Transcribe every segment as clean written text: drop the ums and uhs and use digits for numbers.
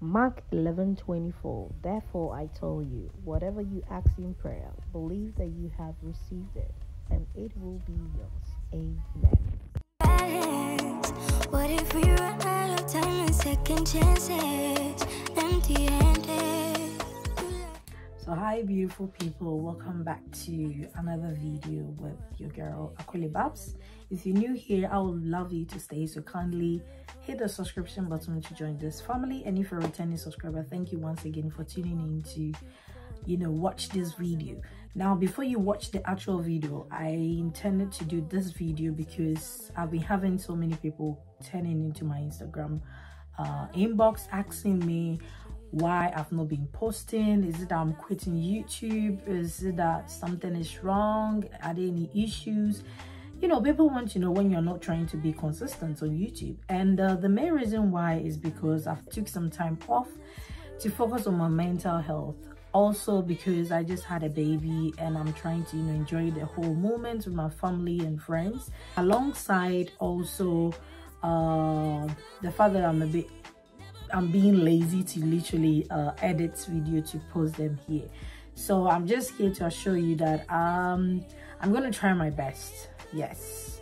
Mark 11:24. Therefore I tell you, whatever you ask in prayer, believe that you have received it, and it will be yours. Amen. Alex, what if we run out of time and second chances? Empty-handed. So hi beautiful people, welcome back to another video with your girl Akwele Babs. If you're new here, I would love you to stay, so kindly hit the subscription button to join this family. And if you're a returning subscriber, thank you once again for tuning in to watch this video. Now before you watch the actual video, I intended to do this video because I've been having so many people turning into my Instagram inbox asking me why I've not been posting. Is it that I'm quitting YouTube? Is it that something is wrong? Are there any issues? People want to know when you're not trying to be consistent on YouTube. And the main reason why is because I've took some time off to focus on my mental health. Also because I just had a baby and I'm trying to enjoy the whole moment with my family and friends, alongside also the fact that I'm being lazy to literally edit video to post them here. So I'm just here to assure you that I'm gonna try my best. Yes,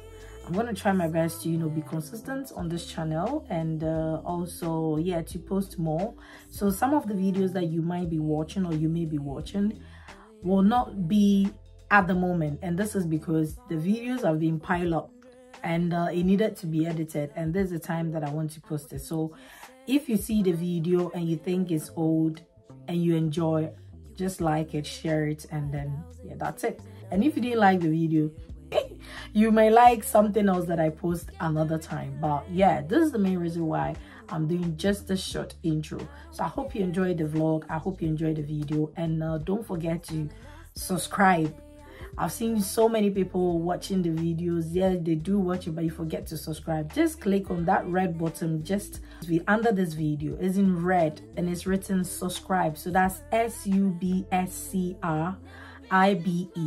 I'm gonna try my best to be consistent on this channel, and also to post more. So some of the videos that you might be watching or you may be watching will not be at the moment, and this is because the videos have been piled up and it needed to be edited, and there's a time that I want to post it. So if you see the video and you think it's old and you enjoy, just like it, share it, and then that's it. And if you didn't like the video, you may like something else that I post another time. But this is the main reason why I'm doing just a short intro. So I hope you enjoyed the vlog, I hope you enjoyed the video, and don't forget to subscribe. I've seen so many people watching the videos. They do watch it, but you forget to subscribe. Just click on that red button just under this video. It's in red and it's written subscribe. So that's SUBSCRIBE,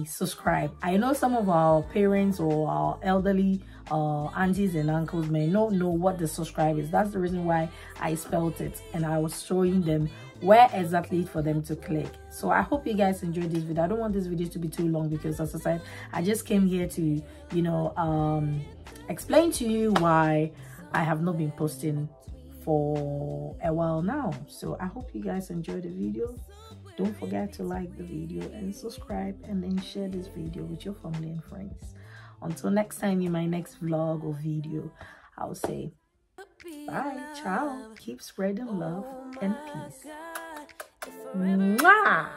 subscribe. I know some of our parents or our elderly aunties and uncles may not know what the subscribe is. That's the reason why I spelled it, and I was showing them where exactly for them to click. So I hope you guys enjoyed this video. I don't want this video to be too long because, as I said, I just came here to explain to you why I have not been posting for a while now. So I hope you guys enjoyed the video. Don't forget to like the video and subscribe, and then share this video with your family and friends. Until next time in my next vlog or video, I'll say bye, ciao, keep spreading love and peace. Mwah!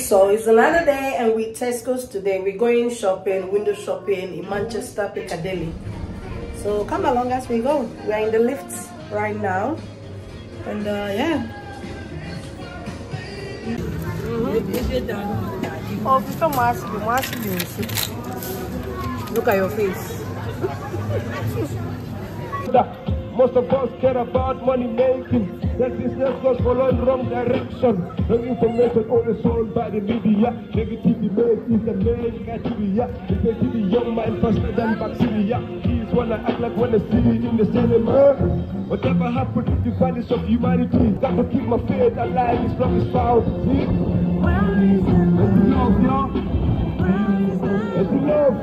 So it's another day and we Tesco's today. We're going shopping, window shopping in Manchester, Piccadilly. So come along as we go. We're in the lift right now. And look at your face. Most of us care about money making. That is not just following wrong direction. The information only sold by the media. Negativity made is the main criteria. They take the young man faster than bacteria. Kids wanna act like when they see it in the cinema. Whatever happened to the values of humanity? That will keep my faith alive. It's from his spouse. Where is the love, y'all? It's love.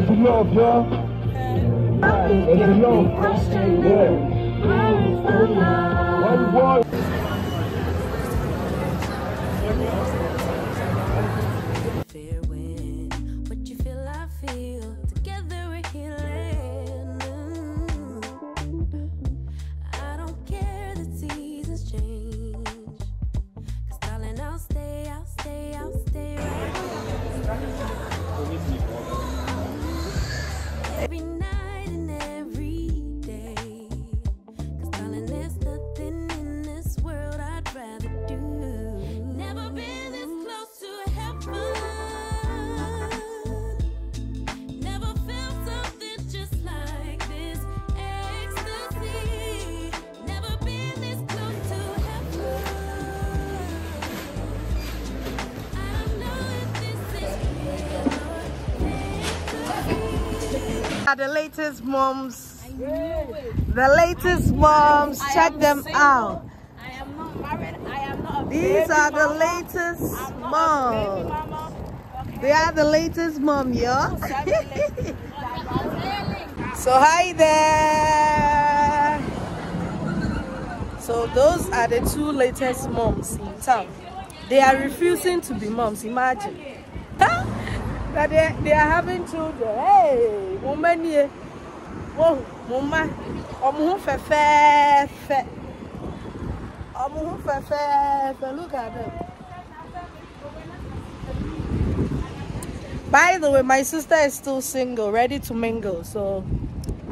It's love, y'all. It's a love. One fair wind. What you feel, I feel. Together we're healing. I don't care that seasons change. 'Cause darling, I'll stay right. Every night. are the latest moms. I know it. The latest moms. Check them out. I am not married. I am not a baby mama. These are the latest moms. They are the latest mom, yo. So hi there. So those are the two latest moms in town. They are refusing to be moms. Imagine. That they are having children. Hey, woman here. Oh, mama. Look at them. By the way, my sister is still single, ready to mingle. So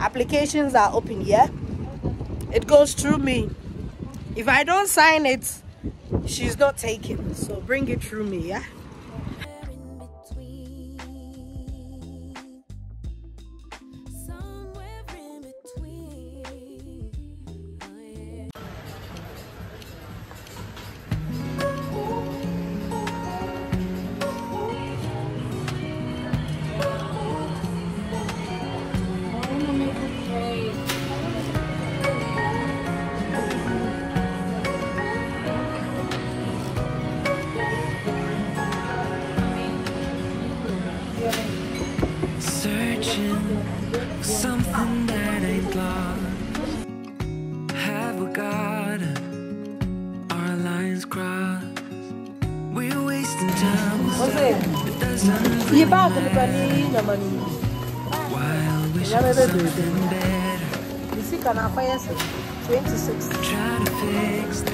applications are open, yeah? It goes through me. If I don't sign it, she's not taken. So bring it through me, yeah? Something that ain't lost. Have we got our lines crossed? We're wasting time. It doesn't really matter. While we should something better. You see, can I fire 26? Try to fix that.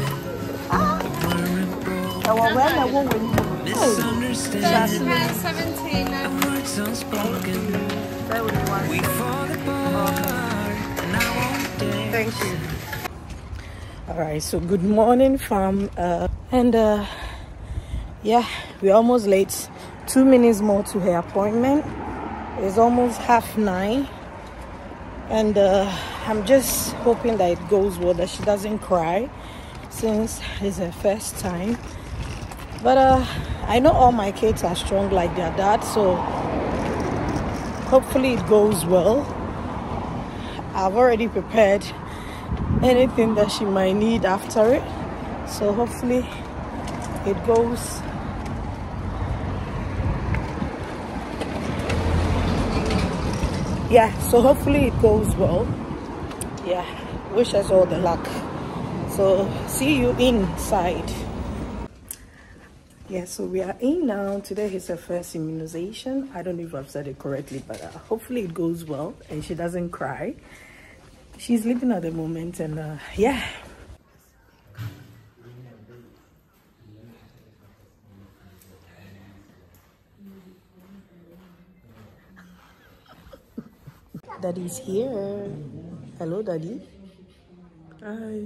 Misunderstanding. 17. Words unspoken. We fall apart and I won't dare. Thank you. Alright, so good morning fam. Yeah, we're almost late. 2 minutes more to her appointment. It's almost 9:30. And I'm just hoping that it goes well, that she doesn't cry, since it's her first time. But I know all my kids are strong like their dad, so hopefully it goes well. I've already prepared anything that she might need after it. So hopefully it goes. Yeah, so hopefully it goes well. Yeah, wish us all the luck. So see you inside. Yeah, so we are in now. Today is her first immunization. I don't know if I've said it correctly, but hopefully it goes well and she doesn't cry. She's sleeping at the moment and yeah. Daddy's here. Hello, Daddy. Hi.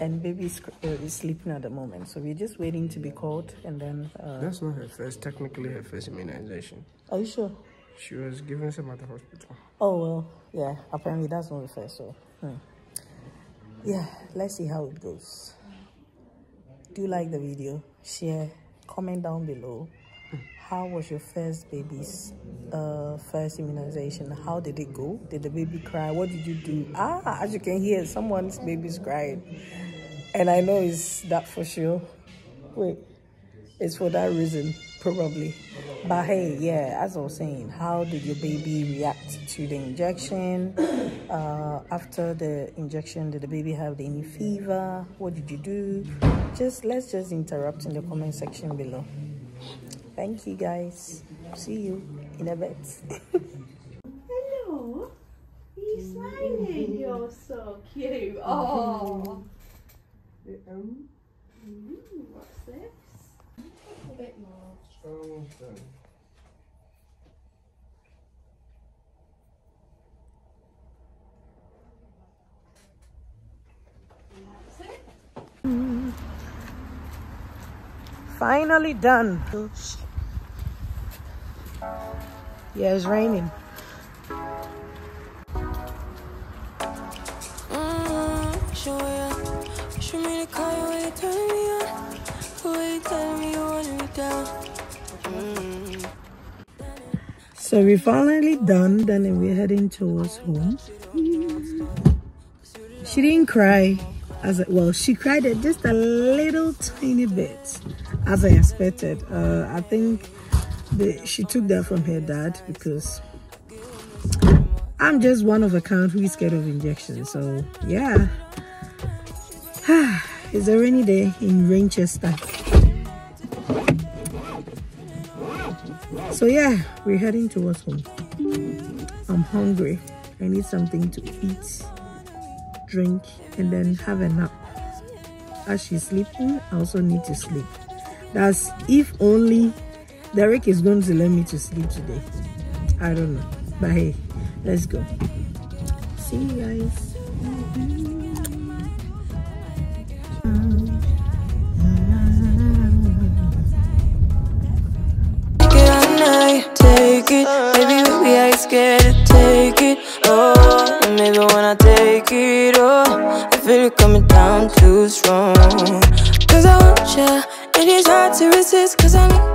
And baby is sleeping at the moment, so we're just waiting to be called, and then that's not her first, technically her first immunization. Are you sure? She was given some at the hospital. Oh well, yeah, apparently that's not the first. So yeah, let's see how it goes. Do you like the video? Share, comment down below. How was your first baby's first immunization? How did it go? Did the baby cry? What did you do? Ah, as you can hear, someone's baby's crying. And I know it's that for sure. Wait, it's for that reason, probably. But hey, yeah, as I was saying, how did your baby react to the injection? After the injection, did the baby have any fever? What did you do? Let's just interrupt in the comment section below. Thank you guys. See you in a bit. Hello. You're smiling. You're so cute. Oh. What's this? A bit more. Okay. That's it. Finally done. Yeah, it's raining. So So we're finally done, then we're heading towards home. She didn't cry as I, well, she cried just a little tiny bit as I expected. I think she took that from her dad, because I'm just one of a kind who is scared of injections. So yeah, it's a rainy day in Manchester. So yeah, we're heading towards home. I'm hungry. I need something to eat, drink, and then have a nap. As she's sleeping, I also need to sleep. That's if only Derek is going to let me to sleep today. I don't know, but hey, let's go. See you guys. Take it, maybe we ain't scared to take it. Oh, and maybe when I take it, oh, I feel it coming down too strong. Cause I want ya, and it's hard to resist, cause I need ya.